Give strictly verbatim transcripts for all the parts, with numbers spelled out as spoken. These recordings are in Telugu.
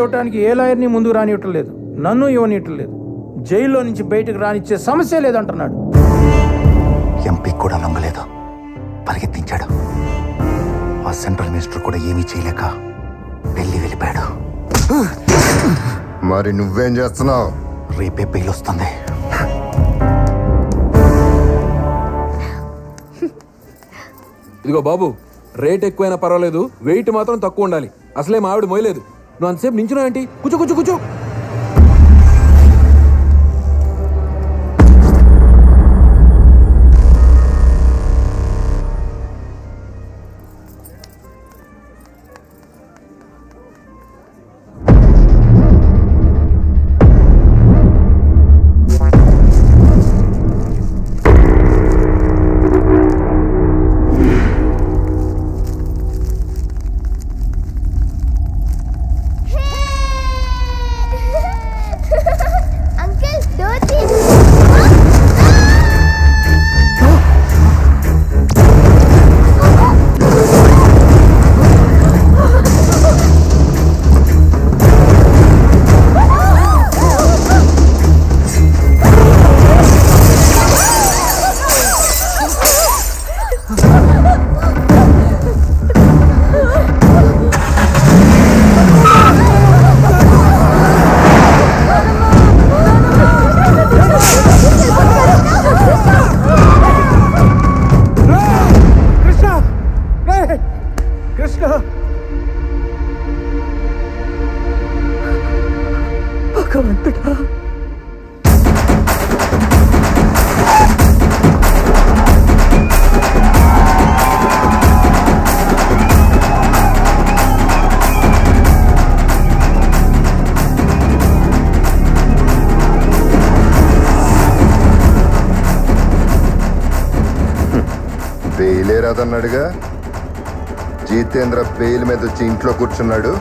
ఇవ్వడానికి ఏ లాయర్ని ముందు రానివ్వట్లేదు, నన్ను ఇవ్వనివ్వట్లేదు, జైల్లో నుంచి బయటకు రానిచ్చే సమస్య లేదంటున్నాడు. ఎంపీ కూడా లొంగలేదు, పరిగెత్తించాడు. ఆ సెంట్రల్ మినిస్టర్ కూడా ఏమీ చేయలేక వెళ్ళి వెళ్ళిపోయాడు. మరి నువ్వేం చేస్తున్నావు? రేపే బెయిల్ వస్తుంది. ఇదిగో బాబు, రేట్ ఎక్కువైనా పర్వాలేదు, వెయిట్ మాత్రం తక్కువ ఉండాలి. అసలే మా ఆవిడ మోయలేదు. నువ్వు అంతసేపు నించున్నావు ఏంటి? కూర్చో కూర్చో కూర్చో. అన్నాడుగా జితేంద్ర బెయిల్ మీద వచ్చి ఇంట్లో కూర్చున్నాడు.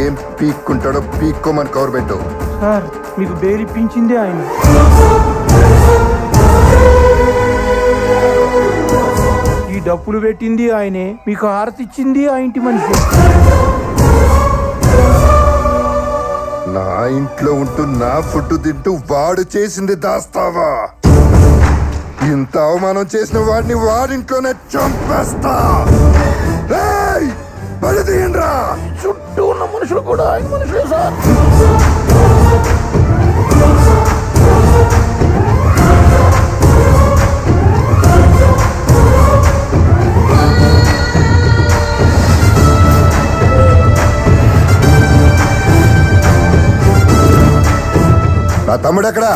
ఏం పీక్కుంటాడో పీక్కోమని కవర్ పెట్టావు. సార్ మీకు బెయిల్ ఇప్పించిందే ఆయన. ఈ డప్పులు పెట్టింది ఆయనే, మీకు హారతిచ్చింది ఆ ఇంటి మనిషి. నా ఇంట్లో ఉంటూ నా ఫుడ్ తింటూ వాడు చేసింది దాస్తావా? ఇంత అవమానం చేసిన వాడిని వాడింట్లోనే చంపేస్తా. చుట్టూ ఉన్న మనుషులు కూడా ఆయన మనుషులే సార్. నా తమ్ముడు ఎక్కడా?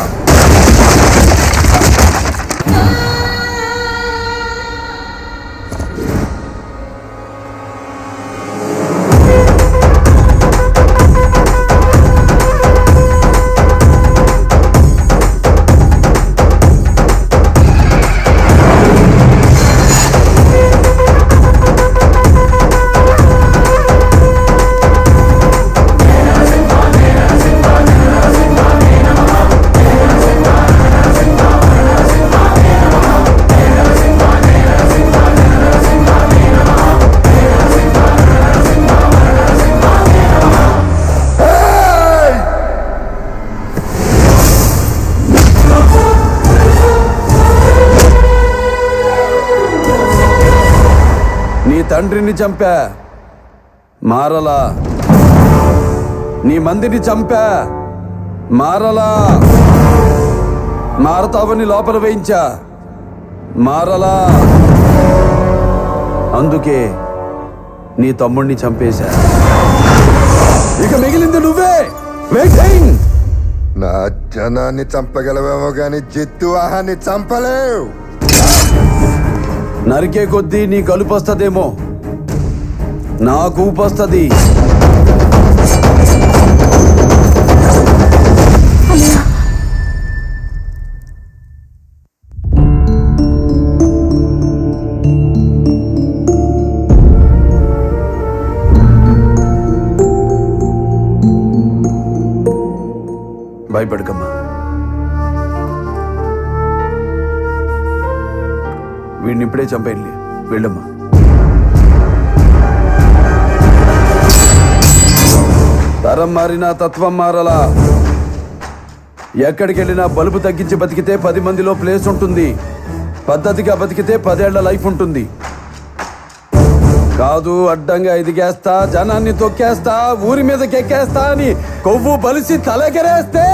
తండ్రిని చంపా, మారలా. నీ మందిని చంపా, మారలా. మారతావని లోపల వేయించా, మారలా. అందుకే నీ తమ్ముడిని చంపేశా. ఇక మిగిలింది నువ్వే. నా జనాన్ని చంపగలవేమో గాని జిత్తువాహాన్ని చంపలేవు. నరికే కొద్దీ నీ కలుపొస్తదేమో, నాకు ఊపొస్తుంది. భయపడకమ్మా, వీడిని ఇప్పుడే చంపేయండి. వెళ్ళమ్మా. తరం మారినా తత్వం మారలా ఎక్కడికి వెళ్ళినా బల్బు తగ్గించి బతికితే పది మందిలో ప్లేస్ ఉంటుంది పద్ధతిగా బతికితే పదేళ్ల లైఫ్ ఉంటుంది కాదు అడ్డంగా ఎదిగేస్తా జనాన్ని తొక్కేస్తా ఊరి మీదకి ఎక్కేస్తా అని కొవ్వు బలిసి తలగరేస్తే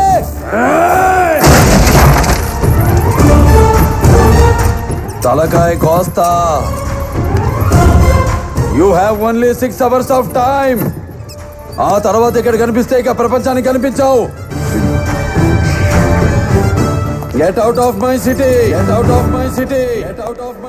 తలకాయ కోస్తా You have only six hours of time. ఆ తర్వాత ఇక్కడ కనిపిస్తే ఇక ప్రపంచానికి కనిపించావు. Get out of my city. Get out of my city. Get out of my